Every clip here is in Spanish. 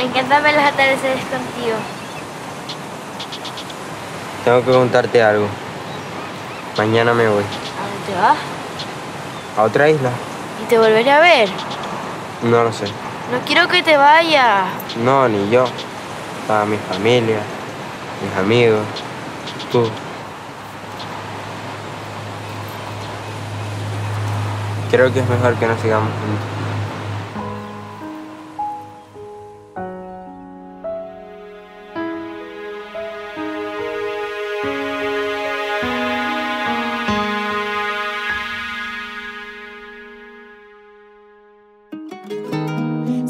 Me encanta ver los atardeceres contigo. Tengo que preguntarte algo. Mañana me voy. ¿A dónde vas? A otra isla. ¿Y te volveré a ver? No lo sé. No quiero que te vayas. No, ni yo. Para mi familia, mis amigos, tú. Creo que es mejor que nos sigamos juntos.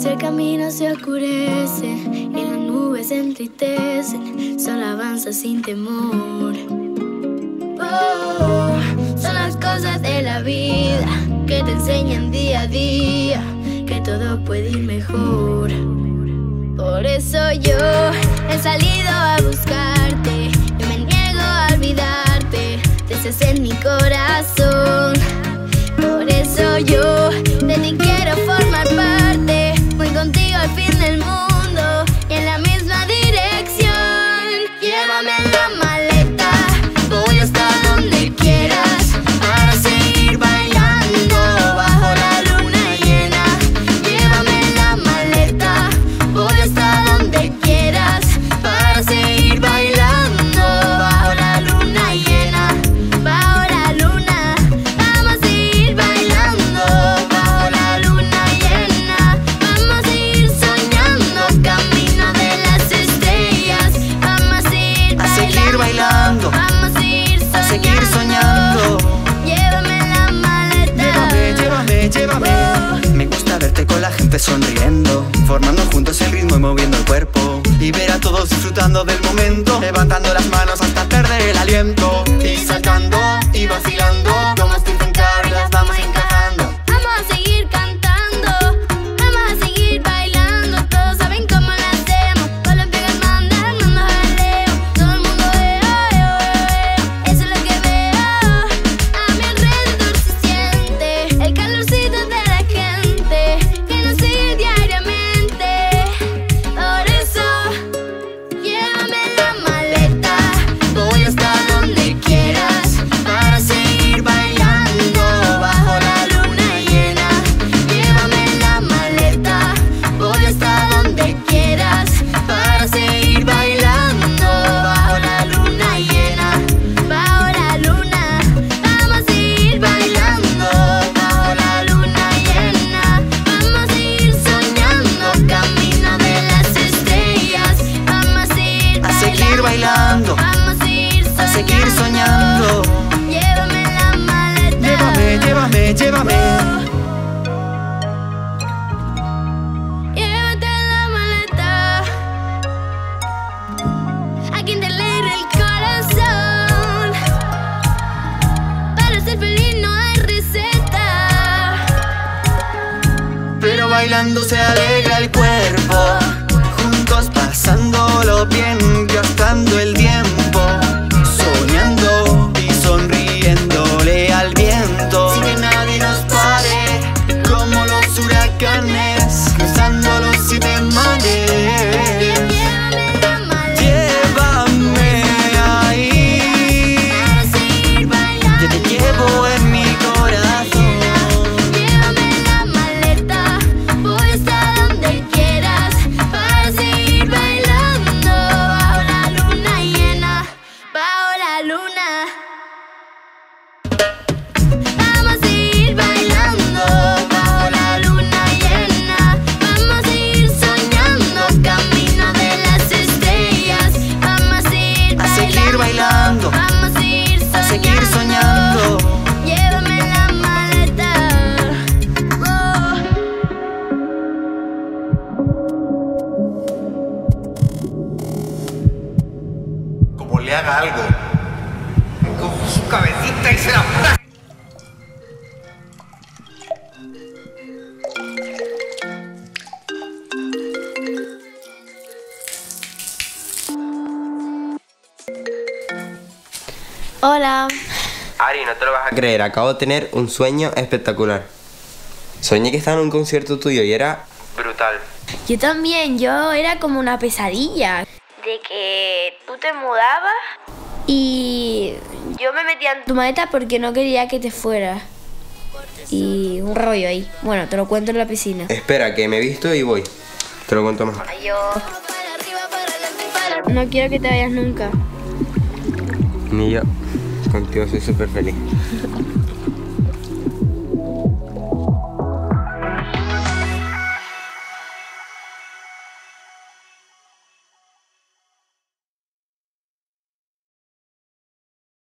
El camino se oscurece y las nubes se entristecen. Solo avanza sin temor. Oh, son las cosas de la vida que te enseñan día a día que todo puede ir mejor. Por eso yo he salido a buscarte. Yo me niego a olvidarte. Deseas en mi corazón. Por eso yo de ti quiero formar parte. Contigo al fin del mundo y en la misma dirección. Llévame en la maleta, voy hasta donde quieras para seguir bailando bajo la luna llena. Llévame en la maleta, voy hasta donde quieras para seguir bailando bajo la luna llena. Bajo la luna, vamos a seguir bailando bajo la luna llena. Seguir soñando. Llévame en la maleta. Llévame, llévame, llévame. Me gusta verte con la gente sonriendo, formando juntos el ritmo y moviendo el cuerpo, y ver a todos disfrutando del momento, levantando las manos hasta perder el aliento, y saltando y vacilando como Stephen Curry, las vamos encajando. Vamos a seguir cantando, vamos a seguir bailando. Todos saben cómo lo hacemos, con los pies mandando nos jaleo. Todo el mundo bailando se alegra el cuerpo, juntos pasándolo bien, gastando el tiempo, soñando y sonriéndole al viento, sin que nadie nos pare, como los huracanes, cruzando los siete mares. Llévame ahí, yo te llevo en mi corazón. Hola. Ari, no te lo vas a creer, acabo de tener un sueño espectacular. Soñé que estaba en un concierto tuyo y era brutal. Yo también, yo era como una pesadilla. De que tú te mudabas y yo me metía en tu maleta porque no quería que te fueras. Y un rollo ahí. Bueno, te lo cuento en la piscina. Espera, que me he visto y voy. Te lo cuento más. Adiós. No quiero que te vayas nunca. Ni yo. Contigo soy súper feliz.